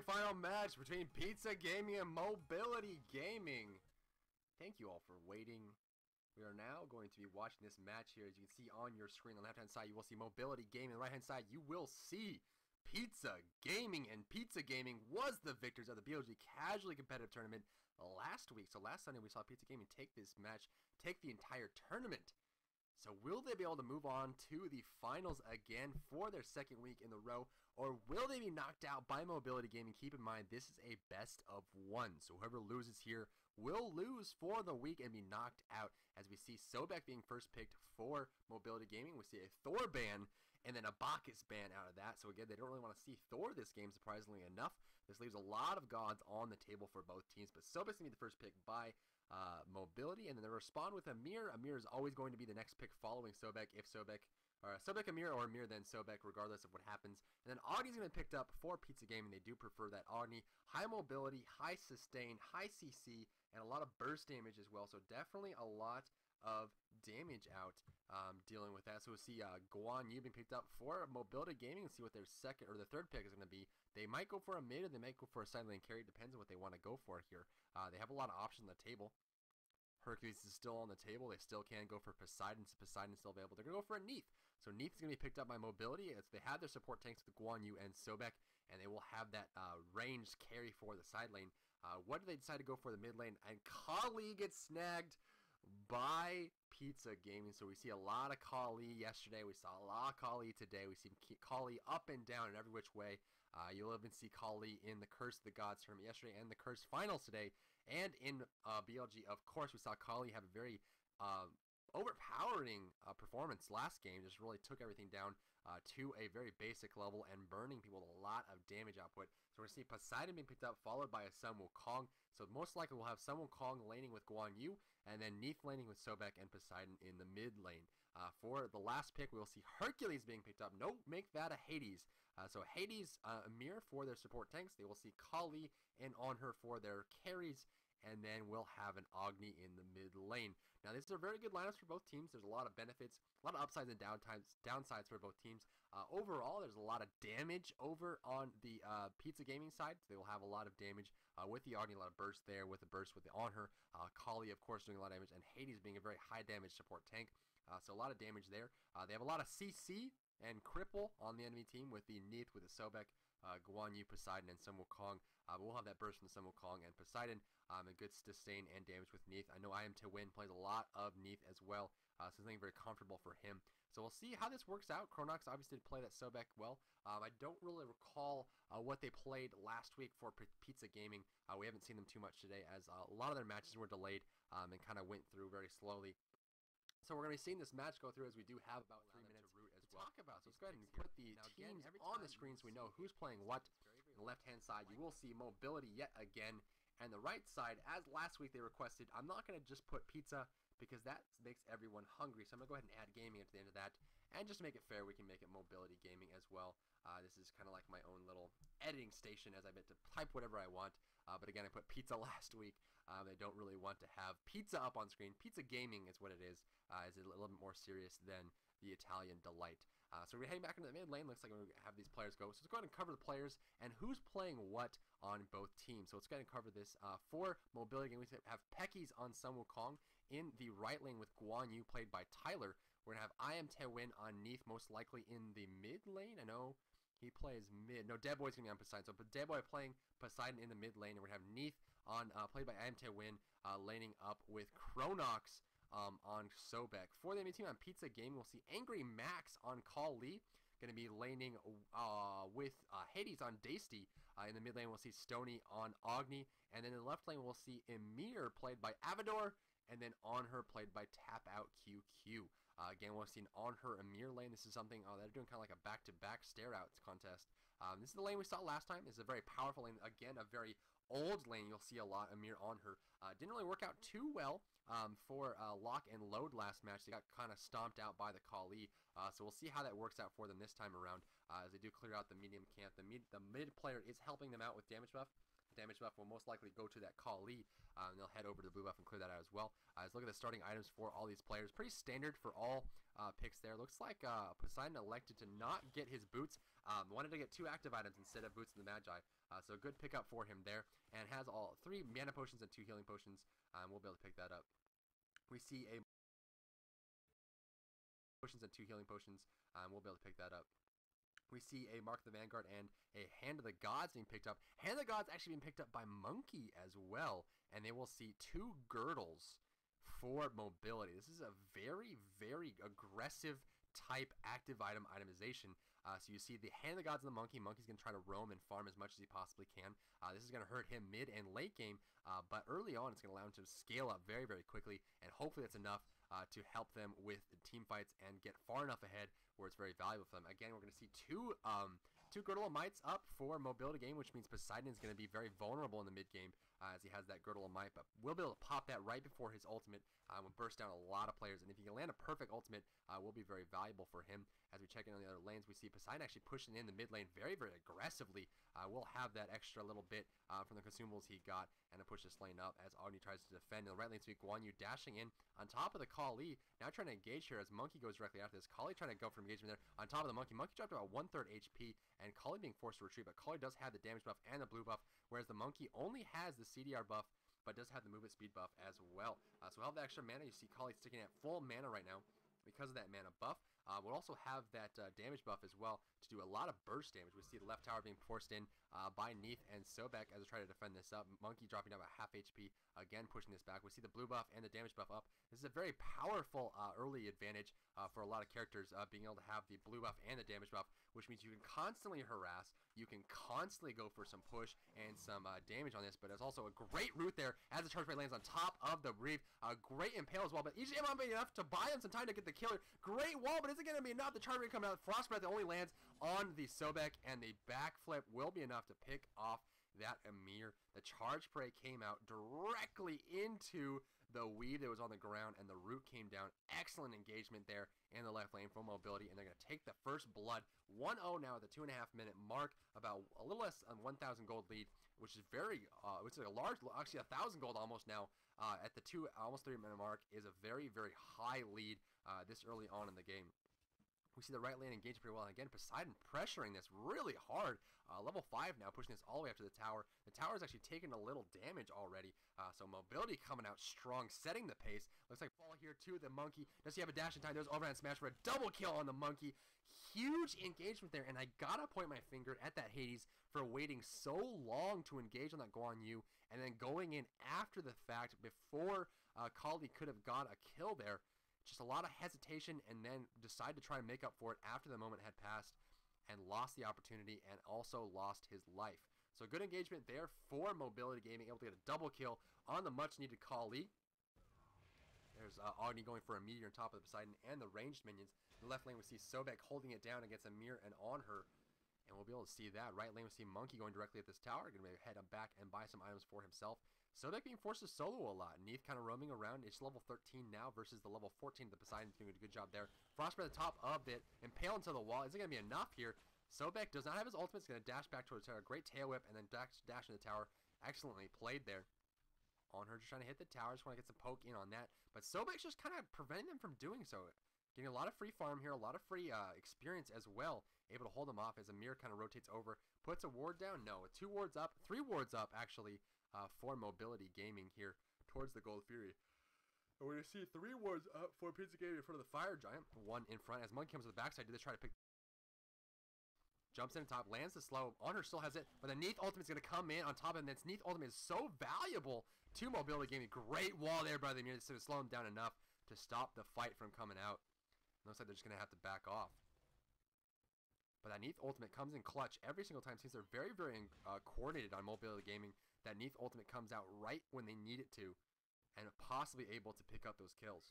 semi-final match between Pizza Gaming and Mobility Gaming. Thank you all for waiting. We are now going to be watching this match here. As you can see on your screen, on the left-hand side, you will see Mobility Gaming. On the right-hand side, you will see Pizza Gaming. And Pizza Gaming was the victors of the BLG Casually Competitive Tournament last week. So last Sunday, we saw Pizza Gaming take this match, take the entire tournament. So will they be able to move on to the finals again for their second week in a row, or will they be knocked out by Mobility Gaming? Keep in mind, this is a best of one, so whoever loses here will lose for the week and be knocked out. As we see Sobek being first picked for Mobility Gaming, we see a Thor ban and then a Bacchus ban out of that. So again, they don't really want to see Thor this game, surprisingly enough. This leaves a lot of gods on the table for both teams, but Sobek's going to be the first pick by Mobility, and then they respond with Amir. Amir is always going to be the next pick following Sobek, if Sobek, or Sobek Amir, or Amir then Sobek, regardless of what happens. And then Agni's going to be picked up for Pizza Gaming. They do prefer that Agni. High mobility, high sustain, high CC, and a lot of burst damage as well. So definitely a lot of damage out dealing with that. So we'll see Guan Yu being picked up for Mobility Gaming and see what their second or the third pick is going to be. They might go for a mid, or they might go for a side lane carry. It depends on what they want to go for here. They have a lot of options on the table. Hercules is still on the table. They still can go for Poseidon. So Poseidon is still available. They're going to go for a Neith. So Neith is going to be picked up by Mobility. They have their support tanks with Guan Yu and Sobek, and they will have that ranged carry for the side lane. What do they decide to go for the mid lane? And Kali gets snagged by Pizza Gaming. So we see a lot of Kali yesterday. We saw a lot of Kali today. We see Kali up and down in every which way. You'll even see Kali in the Curse of the Gods tournament yesterday and the Curse Finals today. And in BLG, of course, we saw Kali have a very overpowering performance last game. Just really took everything down to a very basic level and burning people with a lot of damage output. So we're going to see Poseidon being picked up, followed by a Sun Wukong. So most likely we'll have Sun Wukong laning with Guan Yu, and then Neith laning with Sobek and Poseidon in the mid lane. For the last pick, we'll see Hercules being picked up. Nope, make that a Hades. So Hades, Amir for their support tanks. They will see Kali and Anhur for their carries, and then we'll have an Agni in the mid lane. Now, these are very good lineups for both teams. There's a lot of benefits, a lot of upsides and downsides for both teams. Overall, there's a lot of damage over on the Pizza Gaming side. So they will have a lot of damage with the Agni, a lot of burst there, with the burst with the Anhur. Kali, of course, doing a lot of damage, and Hades being a very high damage support tank. So a lot of damage there. They have a lot of CC and cripple on the enemy team with the Neith, with the Sobek, Guan Yu, Poseidon, and Sun Wukong. We'll have that burst from Sun Wukong and Poseidon, and good sustain and damage with Neith. I know I.M.T. Win plays a lot of Neith as well, so something very comfortable for him. So we'll see how this works out. Kronox obviously did play that Sobek well. I don't really recall what they played last week for Pizza Gaming. We haven't seen them too much today, as a lot of their matches were delayed and kind of went through very slowly. So we're going to be seeing this match go through, as we do have about 3 minutes to talk about. So let's go ahead and put the teams on the screen so we know who's playing what. On the left-hand side, you will see Mobility yet again. And the right side, as last week they requested, I'm not going to just put pizza because that makes everyone hungry. So I'm going to go ahead and add gaming at the end of that. And just to make it fair, we can make it Mobility Gaming as well. This is kind of like my own little editing station, as I meant to type whatever I want. But again, I put pizza last week. They don't really want to have pizza up on screen. Pizza Gaming is what it is a little bit more serious than the Italian delight. So we're heading back into the mid lane. Looks like we're going to have these players go. So let's go ahead and cover the players and who's playing what on both teams. So let's go ahead and cover this. For Mobility Gaming, we have Peckys on Sun Wukong in the right lane with Guan Yu, played by Tyler. We're going to have I.M.T. Win on Neith, most likely in the mid lane. I know he plays mid. No, Dead Boy's going to be on Poseidon. So Dead Boy playing Poseidon in the mid lane. And we're going to have Neith on, played by I.M.T. Win, laning up with Kronox on Sobek. For the enemy team on Pizza Gaming, we'll see Angry Max on Kali, going to be laning with Hades on Dasty. In the mid lane, we'll see Stony on Agni. And then in the left lane, we'll see Amir, played by Avador, and then Anhur, played by Tap Out QQ. Again, we'll see an Anhur Amir lane. This is something they're doing kind of like a back-to-back stare-outs contest. This is the lane we saw last time. This is a very powerful lane. Again, a very old lane. You'll see a lot Amir Anhur. Didn't really work out too well for lock and load last match. They got kind of stomped out by the Kali. So we'll see how that works out for them this time around as they do clear out the medium camp. The mid player is helping them out with damage buff. The damage buff will most likely go to that Kali, and they'll head over to the blue buff and clear that out as well. Let's look at the starting items for all these players. Pretty standard for all picks there. Looks like Poseidon elected to not get his boots. Wanted to get two active items instead of boots in the Magi. So good pickup for him there. And has all three mana potions and two healing potions. We'll be able to pick that up. We see a We see a Mark of the Vanguard and a Hand of the Gods being picked up. Hand of the Gods actually being picked up by Monkey as well. And they will see two Girdles for Mobility. This is a very, very aggressive type active item itemization. So you see the Hand of the Gods and the Monkey. Monkey's going to try to roam and farm as much as he possibly can. This is going to hurt him mid and late game. But early on, it's going to allow him to scale up very, very quickly. And hopefully that's enough to help them with team fights and get far enough ahead where it's very valuable for them. Again, we're going to see two Girdle of Mights up for Mobility Game, which means Poseidon is going to be very vulnerable in the mid game as he has that Girdle of Might, but we'll be able to pop that right before his ultimate will burst down a lot of players, and if he can land a perfect ultimate, will be very valuable for him. As we check in on the other lanes, we see Poseidon actually pushing in the mid lane very, very aggressively. We'll have that extra little bit from the consumables he got, and to push this lane up as Agni tries to defend. In the right lane, we see Guan Yu dashing in on top of the Kali, now trying to engage here as Monkey goes directly after this. Kali trying to go for engagement there on top of the Monkey. Monkey dropped about 1/3 HP, and Kali being forced to retreat, but Kali does have the damage buff and the blue buff, whereas the Monkey only has the CDR buff, but does have the movement speed buff as well. So we'll have the extra mana. You see Kali sticking at full mana right now because of that mana buff. We'll also have that damage buff as well to do a lot of burst damage. We see the left tower being forced in by Neith and Sobek as they try to defend this up. Monkey dropping down about half HP, again pushing this back. We see the blue buff and the damage buff up. This is a very powerful early advantage for a lot of characters, being able to have the blue buff and the damage buff, which means you can constantly harass, you can constantly go for some push and some damage on this, but it's also a great route there as the charge blade lands on top of the Reef. A great impale as well, but EGM might be enough to buy him some time to get the killer. Great wall, but is it going to be enough? The charge rate coming out. Frost Breath only lands on the Sobek, and the backflip will be enough to pick off that Amir. The charge spray came out directly into the weave that was on the ground, and the root came down. Excellent engagement there in the left lane for Mobility, and they're going to take the first blood. 1-0 now at the 2.5 minute mark, about a little less than 1,000 gold lead, which is very, which is a large, actually 1,000 gold almost now at the almost 3 minute mark is a very, very high lead this early on in the game. We see the right lane engage pretty well, and again Poseidon pressuring this really hard. Level 5 now, pushing this all the way up to the tower. The tower is actually taking a little damage already, so Mobility coming out strong, setting the pace. Looks like fall here to the Monkey. Does he have a dash in time? There's overhand smash for a double kill on the Monkey. Huge engagement there, and I gotta point my finger at that Hades for waiting so long to engage on that Guan Yu, and then going in after the fact before Kali could have got a kill there. Just a lot of hesitation, and then decided to try and make up for it after the moment had passed, and lost the opportunity and also lost his life. So good engagement there for Mobility Gaming, able to get a double kill on the much needed Kali. There's Agni going for a meteor on top of the Poseidon and the ranged minions. In the left lane we see Sobek holding it down against Amir and Anhur, and we'll be able to see that. Right lane we see Monkey going directly at this tower, going to head up back and buy some items for himself. Sobek being forced to solo a lot. Neith kind of roaming around. It's level 13 now versus the level 14. The Poseidon's doing a good job there. Frost by the top of it. Impale into the wall. Is it going to be enough here? Sobek does not have his ultimate. It's going to dash back towards the tower. Great tail whip and then dash into the tower. Excellently played there. Anhur just trying to hit the tower. Just want to get some poke in on that. But Sobek's just kind of preventing them from doing so. Getting a lot of free farm here, a lot of free experience as well. Able to hold him off as Amir kind of rotates over. Puts a ward down. No, two wards up. Three wards up, actually, for Mobility Gaming here towards the Gold Fury. And we're going to see three wards up for Pizza Gaming in front of the Fire Giant. One in front. As Monkey comes to the backside, do they try to pick... Jumps in top, lands the slow. Anhur still has it, but the Neith ultimate is going to come in on top of him. This Neith ultimate is so valuable to Mobility Gaming. Great wall there by the Amir. It's going to slow him down enough to stop the fight from coming out. Looks like they're just going to have to back off. But that Neith ultimate comes in clutch every single time. Since they're very, very coordinated on Mobility Gaming, that Neith ultimate comes out right when they need it to, and possibly able to pick up those kills.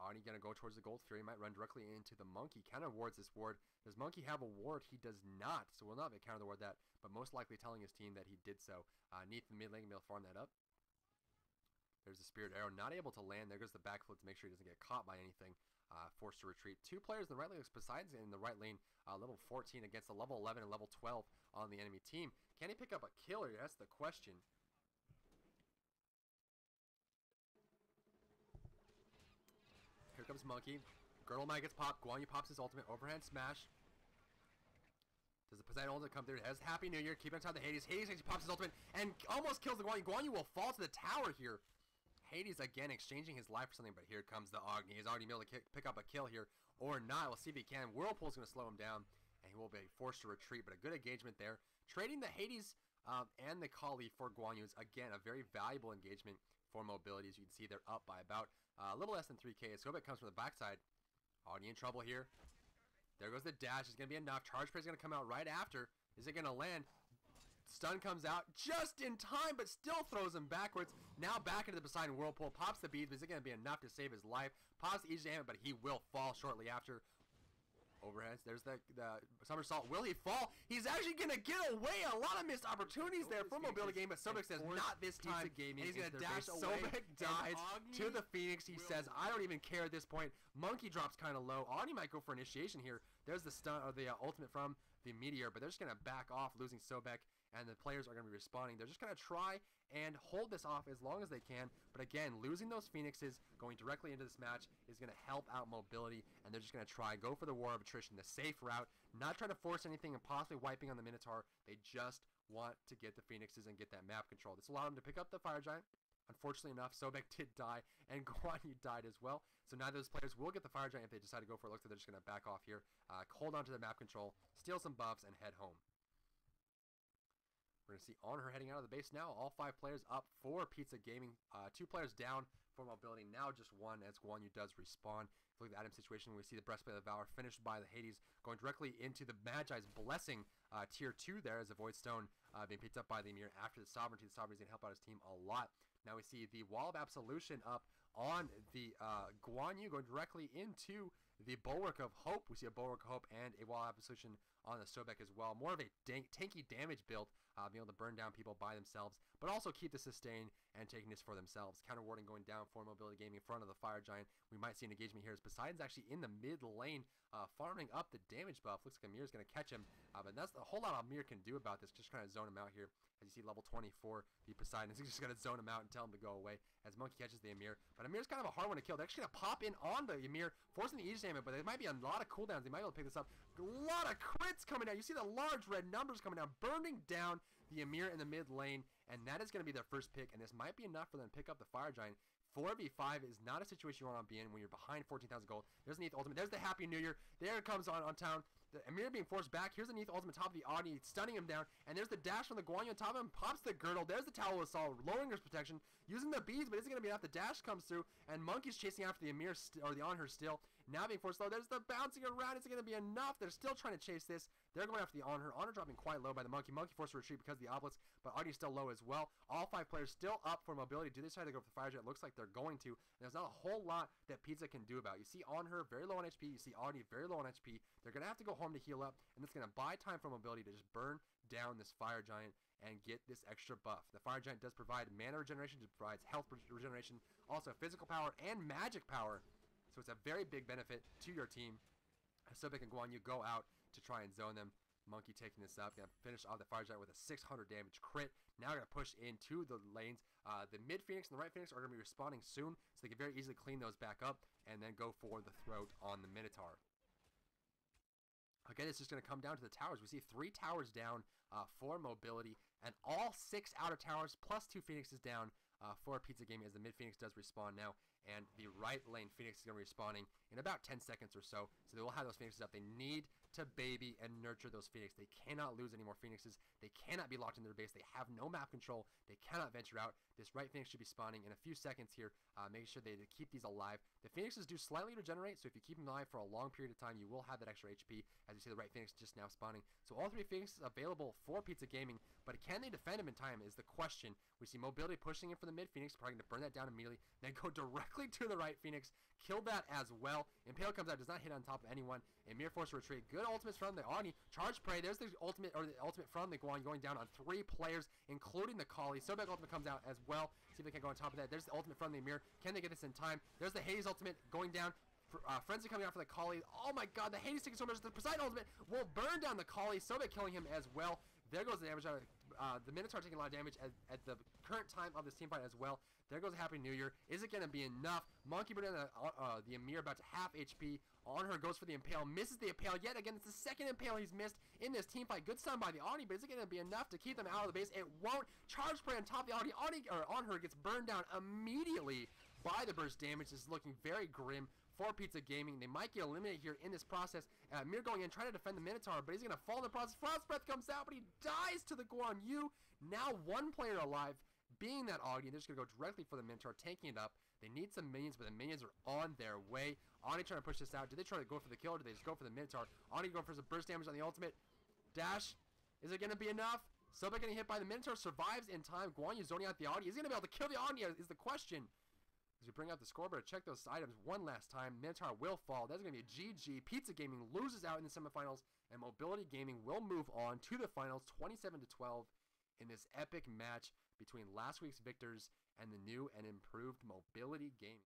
Agni going to go towards the Gold Fury. Might run directly into the Monkey. Counter wards this ward. Does Monkey have a ward? He does not. So will not be counter the ward that, but most likely telling his team that he did so. Neith in the mid lane will farm that up. There's the Spirit Arrow, not able to land. There goes the backflip to make sure he doesn't get caught by anything. Forced to retreat. Two players in the right lane, Poseidon's in the right lane, level 14 against the level 11 and level 12 on the enemy team. Can he pick up a killer? That's the question. Here comes Monkey. Girdle of Might gets popped. Guan Yu pops his ultimate. Overhand smash. Does the Poseidon ultimate come through? It has Happy New Year. Keep it inside the Hades. Hades actually pops his ultimate and almost kills the Guan Yu. Guan Yu will fall to the tower here. Hades again exchanging his life for something, but here comes the Agni. He's already able to pick up a kill here or not. We'll see if he can. Whirlpool's going to slow him down, and he will be forced to retreat, but a good engagement there. Trading the Hades and the Kali for Guan Yu is, again, a very valuable engagement for Mobility. As you can see, they're up by about a little less than 3K. As Sobek comes from the backside. Agni in trouble here. There goes the dash. It's going to be enough. Charge Prey is going to come out right after. Is it going to land? Stun comes out just in time, but still throws him backwards. Now back into the Poseidon Whirlpool. Pops the beads, but is it going to be enough to save his life? Pops the EJ Hammer, but he will fall shortly after. Overheads. There's the somersault. Will he fall? He's actually going to get away. A lot of missed opportunities there for Mobility Gaming, but Sobek says not this time. And he's going to dash away. Sobek dies to the Phoenix. He says, I don't even care at this point. Monkey drops kind of low. Agni might go for initiation here. There's the stun or the ultimate from the Meteor, but they're just going to back off, losing Sobek, and the players are going to be responding. They're just going to try and hold this off as long as they can, but again, losing those Phoenixes going directly into this match is going to help out Mobility, and they're just going to try and go for the War of Attrition, the safe route, not trying to force anything and possibly wiping on the Minotaur. They just want to get the Phoenixes and get that map control. This allowed them to pick up the Fire Giant. Unfortunately enough, Sobek did die, and Guan Yu died as well. So neither of those players will get the Fire Giant if they decide to go for it. Looks like they're just going to back off here, hold on to the map control, steal some buffs, and head home. We're going to see Anhur heading out of the base now. All five players up for Pizza Gaming. Two players down for Mobility. Now just one as Guan Yu does respawn. If we look at the item situation, we see the Breastplate of the Valor finished by the Hades, going directly into the Magi's Blessing Tier 2 there as the Void Stone being picked up by the Amir after the Sovereignty. The Sovereignty's going to help out his team a lot. Now we see the Wall of Absolution up on the Guan Yu going directly into the Bulwark of Hope. We see a Bulwark of Hope and a Wall of Absolution on the Sobek as well. More of a tanky damage build, being able to burn down people by themselves, but also keep the sustain and taking this for themselves. Counter warding going down for Mobility Gaming in front of the Fire Giant. We might see an engagement here as Poseidon's actually in the mid lane, farming up the damage buff. Looks like Amir's going to catch him, but that's the whole lot Amir can do about this. Just kind of zone him out here. As you see, level 24, the Poseidon is just going to zone him out and tell him to go away as Monkey catches the Amir. But Amir's kind of a hard one to kill. They're actually going to pop in on the Amir, forcing the EJ Hammer, but there might be a lot of cooldowns. They might be able to pick this up. A lot of crits coming down. You see the large red numbers coming down, burning down the Amir in the mid lane, and that is going to be their first pick, and this might be enough for them to pick up the Fire Giant. 4v5 is not a situation you want to be in when you're behind 14,000 gold. There's the Neith ultimate. There's the Happy New Year. There it comes on town. The Amir being forced back. Here's the Neith ultimate, top of the Agni, stunning him down. And there's the dash from the Guan Yu on top of him. Pops the Girdle. There's the Towel Assault, lowering his protection, using the beads, but isn't going to be enough. The dash comes through, and Monkey's chasing after the Amir, or the Anhur still. Now being forced low. There's the bouncing around. Is it going to be enough? They're still trying to chase this. They're going after the Anhur. Anhur dropping quite low by the Monkey. Monkey forced to retreat because of the Obelisk, but Agni's still low as well. All five players still up for Mobility. Do they try to go for the Fire Giant? It looks like they're going to, and there's not a whole lot that Pizza can do about it. You see Anhur very low on HP, you see Agni very low on HP. They're going to have to go home to heal up, and that's going to buy time for Mobility to just burn down this Fire Giant and get this extra buff. The Fire Giant does provide mana regeneration, it provides health regeneration, also physical power and magic power, so it's a very big benefit to your team. Sobek and Guan Yu go out to try and zone them. Monkey taking this up, gonna finish off the Fire Giant with a 600 damage crit. Now gonna push into the lanes. The mid Phoenix and the right Phoenix are gonna be responding soon, so they can very easily clean those back up and then go for the throat on the Minotaur. Again, it's just going to come down to the towers. We see three towers down for Mobility, and all six outer towers plus two Phoenixes down for Pizza Gaming as the mid Phoenix does respawn now, and the right lane Phoenix is going to be respawning in about 10 seconds or so. So they will have those Phoenixes up. They need to baby and nurture those Phoenixes. They cannot lose any more Phoenixes. They cannot be locked in their base. They have no map control. They cannot venture out. This right Phoenix should be spawning in a few seconds here. Make sure they keep these alive. The Phoenixes do slightly regenerate, so if you keep them alive for a long period of time, you will have that extra HP. As you see, the right Phoenix just now spawning. So all three Phoenixes available for Pizza Gaming, but can they defend him in time is the question. We see Mobility pushing in for the mid Phoenix, probably going to burn that down immediately, then go directly to the right Phoenix, kill that as well. Impale comes out, does not hit on top of anyone. Amir forced to retreat. Good ultimates from the Agni. Charge Prey, there's the ultimate from the Guan going down on 3 players, including the Kali. Sobek ultimate comes out as well. See if they can go on top of that. There's the ultimate from the Amir. Can they get this in time? There's the Hades ultimate going down. Frenzy coming out for the Kali. Oh my god, the Hades taking so much. The Poseidon ultimate will burn down the Kali. Sobek killing him as well. There goes the damage. The Minotaur taking a lot of damage at the current time of this team fight as well. There goes a Happy New Year. Is it going to be enough? Monkey burning the Amir about to half HP. Anhur goes for the Impale. Misses the Impale yet again. It's the second Impale he's missed in this team fight. Good stun by the Agni, but is it going to be enough to keep them out of the base? It won't. Charge Prey on top of the Agni. Anhur gets burned down immediately by the burst damage. This is looking very grim for Pizza Gaming. They might get eliminated here in this process. Amir going in, trying to defend the Minotaur, but he's going to fall in the process. Frost Breath comes out, but he dies to the Guan Yu. Now one player alive, being that Agni. They're just going to go directly for the Minotaur, tanking it up. They need some minions, but the minions are on their way. Agni trying to push this out. Do they try to go for the kill, or do they just go for the Minotaur? Agni going for some burst damage on the ultimate. Dash. Is it going to be enough? Sobek getting hit by the Minotaur, survives in time. Guan Yu zoning out the Agni. Is he going to be able to kill the Agni is the question. As we bring out the scoreboard, check those items one last time. Minotaur will fall. That's going to be a GG. Pizza Gaming loses out in the semifinals, and Mobility Gaming will move on to the finals 27-12 in this epic match between last week's victors and the new and improved Mobility Gaming.